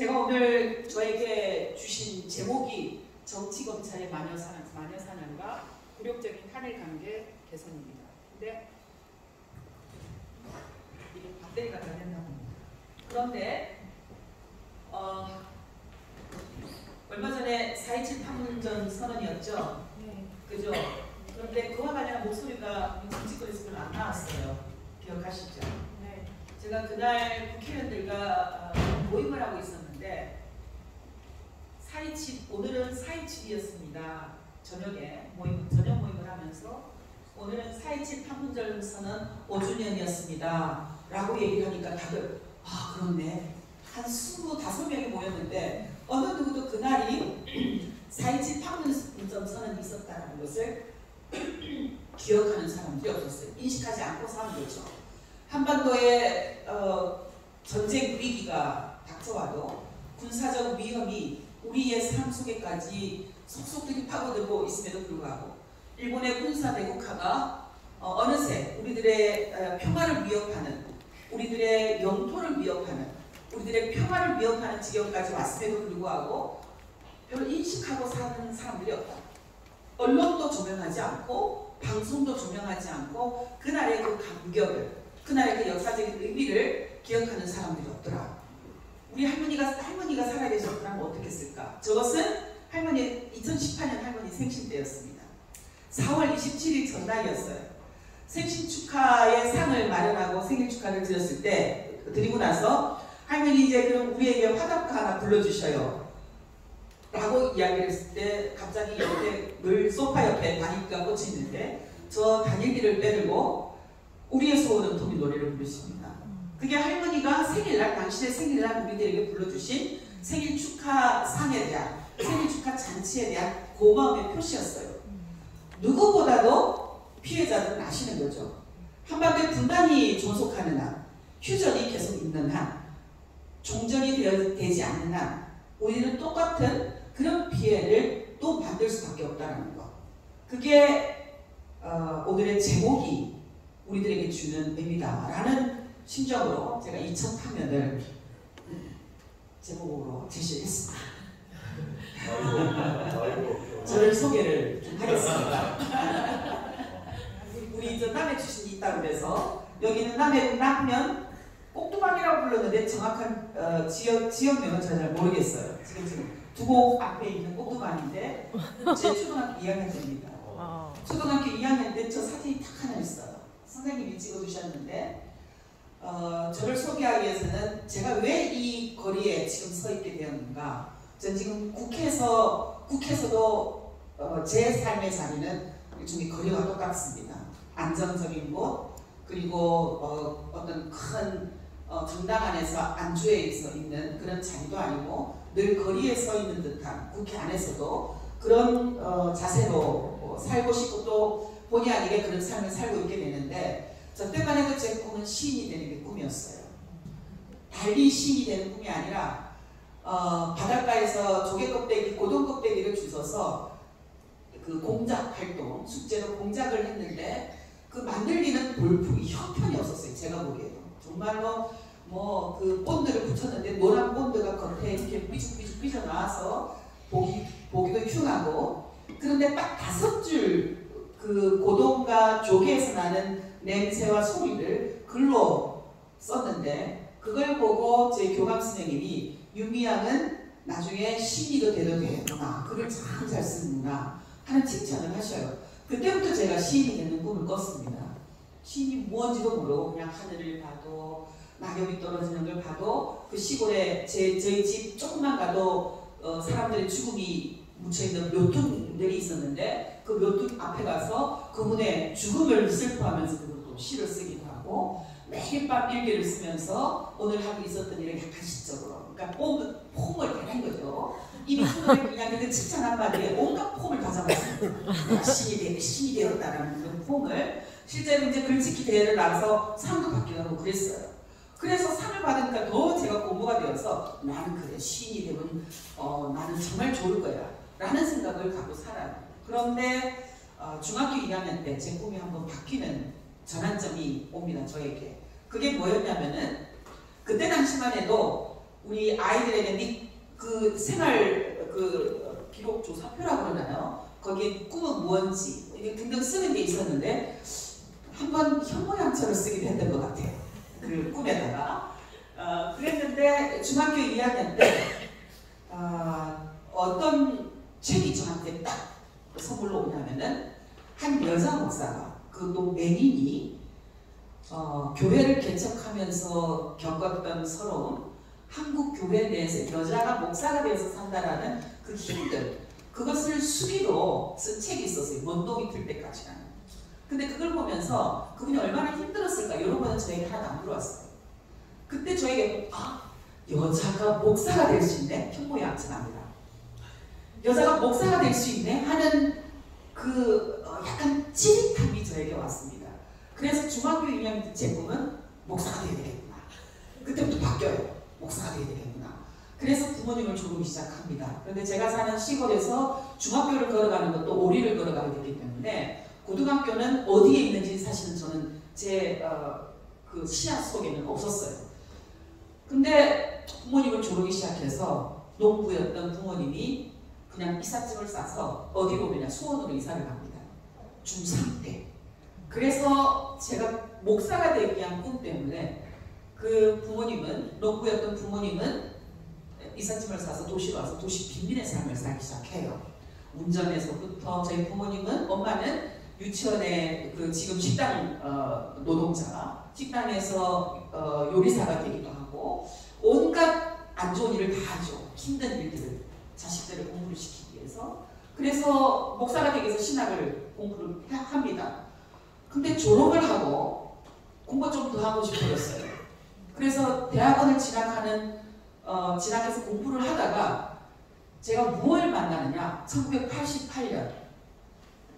제가 오늘 저에게 주신 제목이 정치검찰의 마녀사냥과 굴욕적인 한일관계 개선입니다. 근데 이게 배터리가 다 됐나 봅니다. 그런데 얼마 전에 4.27 판문점 선언이었죠? 네. 그죠? 그런데 그와 관련한 목소리가 정치권에서 별로 안 나왔어요. 기억하시죠? 네. 제가 그날 국회의원들과 모임을 하고 있었는데 4.27, 오늘은 4.27이었습니다. 저녁 모임을 하면서 오늘은 4.27 판문점 선언 5주년이었습니다. 라고 얘기를 하니까 다들 아 그렇네. 한 25명이 모였는데 어느 누구도 그날이 4.27 판문점 선언이 있었다는 것을 기억하는 사람들이 없었어요. 인식하지 않고 사는 거죠. 한반도의 전쟁 위기가 닥쳐와도 군사적 위험이 우리의 삶 속에까지 속속들이 파고들고 있음에도 불구하고 일본의 군사 대국화가 어느새 우리들의 평화를 위협하는, 우리들의 영토를 위협하는, 우리들의 평화를 위협하는 지경까지 왔음에도 불구하고 별로 인식하고 사는 사람들이 없다. 언론도 조명하지 않고 방송도 조명하지 않고 그날의 그 감격을, 그날의 그 역사적인 의미를 기억하는 사람들이 없더라. 우리 할머니가 살아계셨다면 어떻겠을까? 저것은 할머니 2018년 할머니 생신 때였습니다. 4월 27일 전날이었어요. 생신 축하의 상을 마련하고 생일 축하를 드리고 나서 할머니 이제 그럼 우리에게 화답가 하나 불러주셔요 라고 이야기를 했을 때 갑자기 옆에 늘 소파 옆에 단일기가 꽂혀 있는데 저 단일기를 빼들고 우리의 소원은 도미 노래를 부르십니다. 그게 할머니가 생일날, 당신의 생일날 우리들에게 불러주신 생일 축하 상에 대한, 생일 축하 잔치에 대한 고마움의 표시였어요. 누구보다도 피해자들은 아시는 거죠. 한반도에 분단이 존속하는 한, 휴전이 계속 있는 한, 종전이 되지 않는 한 우리는 똑같은 그런 피해를 또 받을 수밖에 없다는 것. 그게 오늘의 제목이 우리들에게 주는 의미다라는 심정으로 제가 2000화면을 제목으로 제시했습니다. 저를 소개를 좀 하겠습니다. 우리 저 남해 출신이 있다고 해서 여기는 남면 꼭두방이라고 불렀는데 정확한 지역명은 제가 잘 모르겠어요. 지금 두곡 앞에 있는 꼭두방인데 제 초등학교 2학년 때입니다. 초등학교 2학년 때 저 사진이 딱 하나 있어요. 선생님이 찍어주셨는데 저를 소개하기 위해서는 제가 왜 이 거리에 지금 서 있게 되었는가. 전 지금 국회에서도 제 삶의 자리는 일종의 거리와 똑같습니다. 안정적인 곳, 그리고 어떤 큰 정당 안에서 안주에 있어 있는 그런 자리도 아니고 늘 거리에 서 있는 듯한, 국회 안에서도 그런 자세로 살고 싶고 또 본의 아니게 그런 삶을 살고 있게 되는데 저 때만 해도 제 꿈은 시인이 되는 게 꿈이었어요. 달리 시인이 되는 꿈이 아니라 바닷가에서 조개껍데기, 고동껍데기를 주워서 그 공작 활동, 숙제로 공작을 했는데 그 만들기는 볼품이 형편이 없었어요. 제가 보기에도 정말로 그 본드를 붙였는데 노란 본드가 겉에 이렇게 삐죽삐죽 삐져나와서 보기도 흉하고, 그런데 딱 5줄 그 고동과 조개에서 나는 냄새와 소리를 글로 썼는데 그걸 보고 제 교감 선생님이 유미양은 나중에 시인이도 되도 되구나, 글을 참 잘 쓰는구나 하는 칭찬을 하셔요. 그때부터 제가 시인이 되는 꿈을 꿨습니다. 시인이 무엇인지도 모르고 그냥 하늘을 봐도 낙엽이 떨어지는 걸 봐도 그 시골에 저희 집 조금만 가도 사람들의 죽음이 묻혀있는 묘퉁들이 있었는데 그 묘퉁 앞에 가서 그분의 죽음을 슬퍼하면서 그분을 또 시를 쓰기도 하고 매일 밤 일기를 쓰면서 오늘 하고 있었던 일을 약간 시적으로, 그러니까 폼을 다낸 거죠. 입이 손을 그냥 그 칭찬 한마디에 온갖 폼을 다 잡았습니다. 신이 되었다라는 그런 폼을. 실제로 이제 글짓기 대회를 나서 상도 받기도 하고 그랬어요. 그래서 상을 받으니까 더 제가 공부가 되어서 나는 그래, 시인이 되면 나는 정말 좋을 거야 라는 생각을 갖고 살아요. 그런데 중학교 2학년 때 제 꿈이 한번 바뀌는 전환점이 옵니다, 저에게. 그게 뭐였냐면은 그때 당시만 해도 우리 아이들에게 그 생활 그 기록 조사표라고 그러나요? 거기에 꿈은 무언지 등등 쓰는 게 있었는데 한번 현모양처럼 쓰게 됐던 것 같아요. 그 꿈에다가 그랬는데 중학교 2학년 때 어떤 책이 저한테 딱 선물로 오냐면은 한 여자 목사가 그 또 맹인이 교회를 개척하면서 겪었던 서러움, 한국 교회 내에서 여자가 목사가 되어서 산다라는 그 힘들, 그것을 수기로 쓴 책이 있었어요. 먼동이 틀 때까지는. 근데 그걸 보면서 그분이 얼마나 힘들었을까 이런 거는 저에게 하나도 안 들어왔어요. 그때 저에게 여자가 목사가 될 수 있네? 현모의 악천합니다. 여자가 목사가 될 수 있네? 하는 그 약간 찌릿함이 저에게 왔습니다. 그래서 중학교 2학년 때 제 꿈은 목사가 되어야 되겠구나. 그때부터 바뀌어요. 목사가 되어야 되겠구나. 그래서 부모님을 조르기 시작합니다. 그런데 제가 사는 시골에서 중학교를 걸어가는 것도 오리를 걸어가게 되기 때문에 고등학교는 어디에 있는지 사실은 저는 제 그 시야 속에는 없었어요. 근데 부모님을 조르기 시작해서 농부였던 부모님이 그냥 이삿짐을 싸서 어디로 오느냐 수원으로 이사를 갑니다. 중3 때. 그래서 제가 목사가 되기 위한 꿈 때문에 그 부모님은 농부였던 부모님은 이삿짐을 싸서 도시로 와서 도시 빈민의 삶을 살기 시작해요. 운전에서부터 저희 부모님은 엄마는 유치원에 그 지금 식당 노동자 식당에서 요리사가 되기도 하고 온갖 안 좋은 일을 다 하죠. 힘든 일들을 자식들을 공부를 시키기 위해서. 그래서 목사가 되기 위해서 신학을 공부를 합니다. 근데 졸업을 하고 공부 좀 더 하고 싶어졌어요. 그래서 대학원을 진학해서 공부를 하다가 제가 무엇을 만나느냐 1988년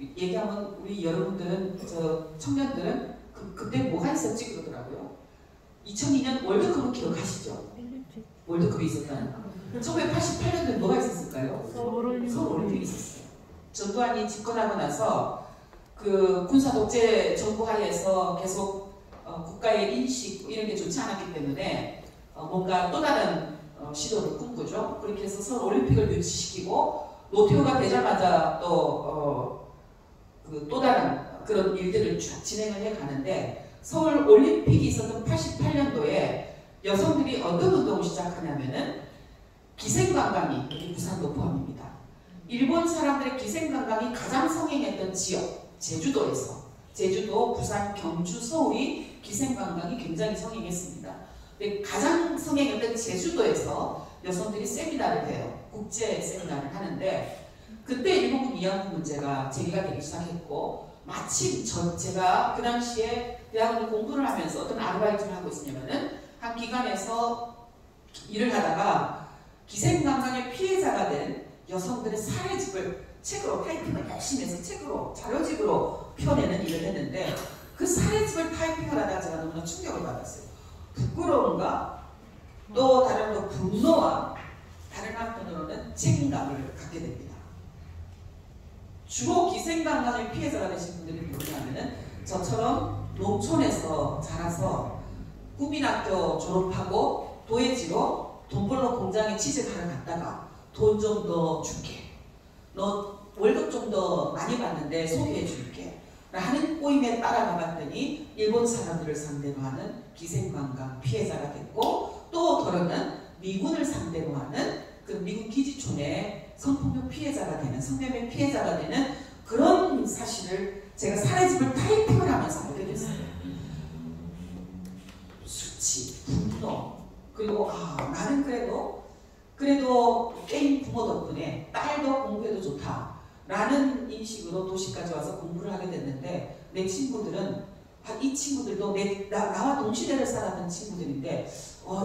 얘기하면 우리 여러분들은 저 청년들은 그때 뭐가 있었지 그러더라고요. 2002년 월드컵을 기억하시죠? 월드컵이 있었다는 1988년도에 뭐가 있었을까요? 서울 올림픽이 있었어요. 전두환이 집권하고 나서 그 군사독재 정부 하에서 계속 국가의 인식 이런 게 좋지 않았기 때문에 뭔가 또 다른 시도를 꿈꾸죠. 그렇게 해서 서울 올림픽을 유치시키고 노태우가 되자마자 또 다른 그런 일들을 쭉 진행을 해가는데 서울 올림픽이 있었던 88년도에 여성들이 어떤 운동을 시작하냐면은 기생관광이 부산도 포함입니다. 일본 사람들의 기생관광이 가장 성행했던 지역 제주도에서 제주도, 부산, 경주, 서울이 기생관광이 굉장히 성행했습니다. 근데 가장 성행했던 제주도에서 여성들이 세미나를 해요. 국제 세미나를 하는데 그때 일본군 위안부 문제가 제기가 되기 시작했고 마침 제가 그 당시에 대학원을 공부를 하면서 어떤 아르바이트를 하고 있었냐면은 한 기관에서 일을 하다가 기생관광의 피해자가 된 여성들의 사례집을 책으로 타이핑을 열심히 해서 책으로 자료집으로 펴내는 일을 했는데 그 사례집을 타이핑을 하다가 제가 너무나 충격을 받았어요. 부끄러움과 또 다른 또 분노와 다른 한편으로는 책임감을 갖게 됩니다. 주로 기생관광의 피해자가 되신 분들이 뭐냐면은 저처럼 농촌에서 자라서 국민학교 졸업하고 도예지로 돈 벌러 공장에 취직하러 갔다가 돈 좀 더 줄게. 너 월급 좀 더 많이 받는데 소개해 줄게. 라는 꼬임에 따라가 봤더니 일본 사람들을 상대로 하는 기생관광 피해자가 됐고 또 더러는 미군을 상대로 하는 그 미군 기지촌의 성폭력 피해자가 되는 성매매 피해자가 되는 그런 사실을 제가 사례집을 타이핑을 하면서 알게 됐어요. 수치, 분노 그리고 나는 그래도 게임 부모 덕분에 딸도 공부해도 좋다 라는 인식으로 도시까지 와서 공부를 하게 됐는데 내 친구들은 이 친구들도 나와 동시대를 살았던 친구들인데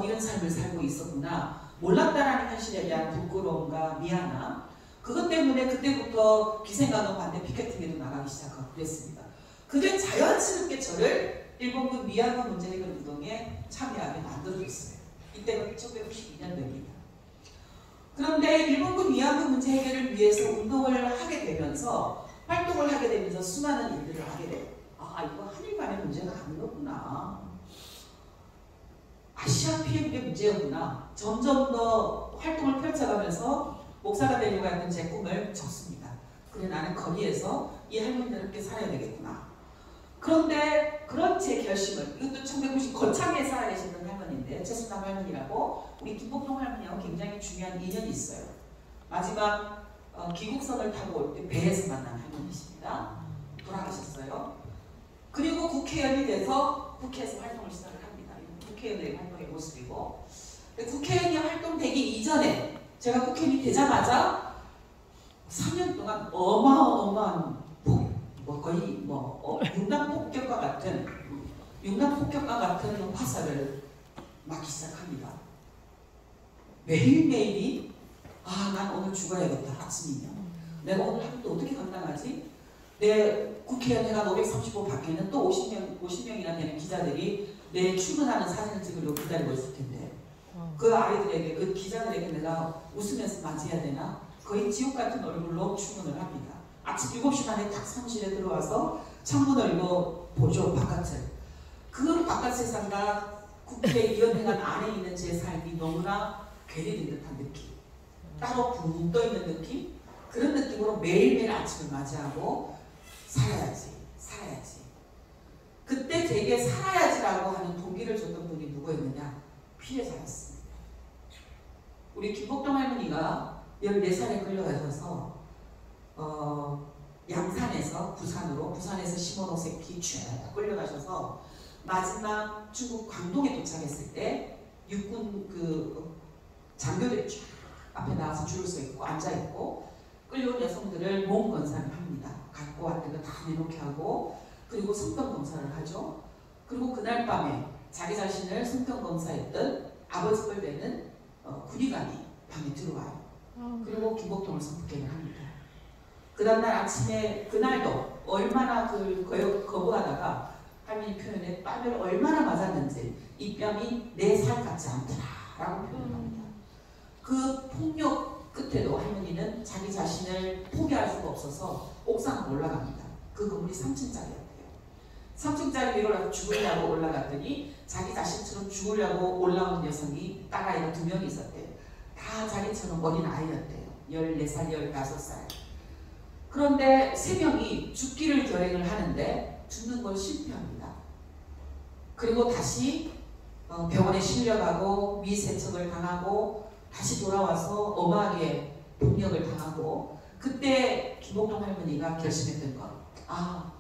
이런 삶을 살고 있었구나 몰랐다라는 현실에 대한 부끄러움과 미안함 그것 때문에 그때부터 기생관광 반대 피켓팅에도 나가기 시작하고 그랬습니다. 그게 자연스럽게 저를 일본군 위안부 문제 해결 운동에 참여하게 만들어줬어요. 이때가 1992년도입니다. 그런데 일본군 위안부 문제 해결을 위해서 운동을 하게 되면서 활동을 하게 되면서 수많은 일들을 하게 돼요. 이거 한일 간의 문제가 아니었구나. 아시아 피해의 문제였구나. 점점 더 활동을 펼쳐가면서 목사가 되려고 했던 제 꿈을 접습니다. 그래, 나는 거리에서 이 할머니들과 함께 살아야 되겠구나. 그런데 그런 제 결심을, 이것도 1990 거창에 살아계시던 할머니인데, 최순남 할머니라고, 우리 김복동 할머니하고 굉장히 중요한 인연이 있어요. 마지막 귀국선을 타고 올 때 배에서 만난 할머니십니다. 돌아가셨어요. 그리고 국회의원이 돼서 국회에서 활동을 시작을 합니다. 국회의원의 활동의 모습이고, 국회의원이 활동되기 이전에, 제가 국회의원이 되자마자 3년 동안 어마어마한 융단 폭격과 같은 화살을 맞기 시작합니다. 매일매일이, 아, 난 오늘 죽어야겠다. 아침이면 내가 오늘 하루도 어떻게 감당하지? 내 국회의원회가 535 밖에는 또 50명이나 되는 기자들이 내 출근하는 사진을 찍으려고 기다리고 있을 텐데, 그 아이들에게, 그 기자들에게 내가 웃으면서 맞이해야 되나? 거의 지옥 같은 얼굴로 출근을 합니다. 아침 7시 반에 딱 사무실에 들어와서 창문 열고 보죠, 바깥을. 그 바깥 세상과 국회의원회관 안에 있는 제 삶이 너무나 괴리는 듯한 느낌, 따로 붕 떠있는 느낌, 그런 느낌으로 매일매일 아침을 맞이하고 살아야지. 그때 제게 살아야지라고 하는 동기를 줬던 분이 누구였느냐? 피해자였습니다. 우리 김복동 할머니가 14살에 끌려가셔서 양산에서 부산으로, 부산에서 시모노세 기추에 끌려가셔서 마지막 중국 광동에 도착했을 때 육군 그 장교들이 쫙 앞에 나와서 줄을 서 있고 앉아있고, 끌려온 여성들을 몸 건사를 합니다. 갖고 왔던 거 다 내놓게 하고, 그리고 성병 검사를 하죠. 그리고 그날 밤에 자기 자신을 성병 검사했던 아버지 뻘대는 군의관이 방에 들어와요. 그리고 김복동을 성폭행을 합니다. 그 다음날 아침에, 그날도 얼마나 거부하다가 할머니 표현에 뺨을 얼마나 맞았는지, 이 뺨이 내 살 같지 않더라 라고 표현합니다. 그 폭력 끝에도 할머니는 자기 자신을 포기할 수가 없어서 옥상으로 올라갑니다. 그 건물이 3층짜리였대요. 3층짜리 위로 가서 죽으려고 올라갔더니 자기 자신처럼 죽으려고 올라온 여성이 따라이가 2명이 있었대요. 다 자기처럼 어린 아이였대요. 14살, 15살. 그런데 3명이 죽기를 결행을 하는데 죽는 걸 실패합니다. 그리고 다시 병원에 실려가고 미세척을 당하고 다시 돌아와서 엄하게 폭력을 당하고, 그때 김복동 할머니가 결심했던 것, 아,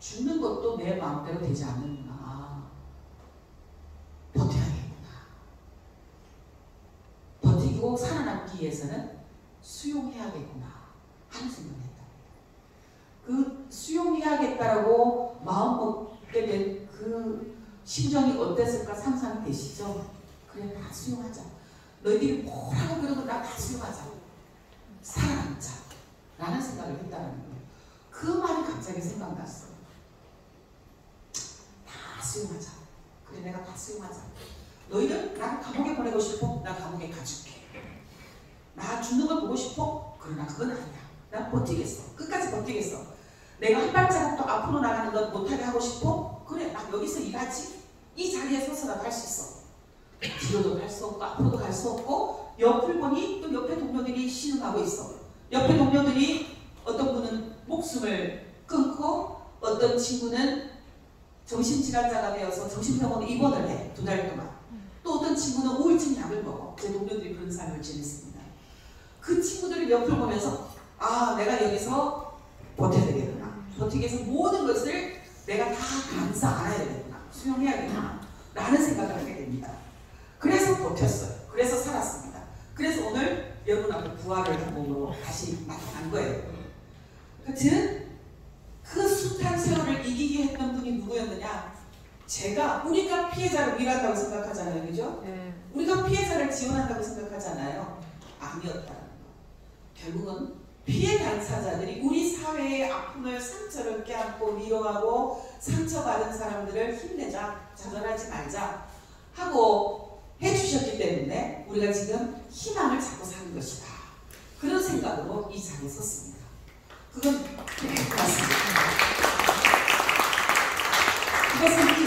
죽는 것도 내 마음대로 되지 않는구나, 버텨야겠구나. 버티고 살아남기 위해서는 수용해야겠구나 하는 생각을 했다. 그 수용해야겠다라고 마음먹게 된 그 심정이 어땠을까 상상이 되시죠? 그래, 다 수용하자. 너희들이 뭐라고 그러고 나 다 수용하자, 살아남자 라는 생각을 했다는 거예요. 그 말이 갑자기 생각났어요. 다 수용하자. 그래, 내가 다 수용하자. 너희들 나 감옥에 보내고 싶어? 나 감옥에 가줄게. 나 죽는 걸 보고 싶어? 그러나 그건 아니야. 나 버티겠어. 끝까지 버티겠어. 내가 한 발자국 또 앞으로 나가는 건 못하게 하고 싶어? 그래, 나 여기서 일하지. 이 자리에 서서라도 할 수 있어. 뒤로도 갈 수 없고 앞으로도 갈 수 없고, 옆을 보니 또 옆에 동료들이 신음하고 있어. 옆에 동료들이, 어떤 분은 목숨을 끊고 어떤 친구는 정신질환자가 되어서 정신병원에 입원을 해, 2달 동안. 또 어떤 친구는 우울증 약을 먹어. 제 동료들이 그런 삶을 지냈습니다. 그 친구들을 옆을 보면서, 아, 내가 여기서 버텨야 되겠구나, 버티기 위해서 모든 것을 내가 다 감싸 안아야 되겠구나, 수용해야겠구나 라는 생각을 하게 됩니다. 그래서 버텼어요. 그래서 살았습니다. 그래서 오늘 여러분 앞에 부활을 한 몸으로 다시 나타난 거예요. 하여튼 그 숱한 세월을 이기게 했던 분이 누구였느냐? 제가, 우리가 피해자를 위한다고 생각하잖아요, 그죠? 네. 우리가 피해자를 지원한다고 생각하잖아요. 아니었다는 거. 결국은 피해 당사자들이 우리 사회의 아픔을, 상처를 껴안고 위로하고, 상처받은 사람들을 힘내자, 좌절하지 말자 하고 해주셨기 때문에 우리가 지금 희망을 잡고 사는 것이다, 그런 생각으로 이 자리에 섰습니다. 그건 그렇게 고맙습니다.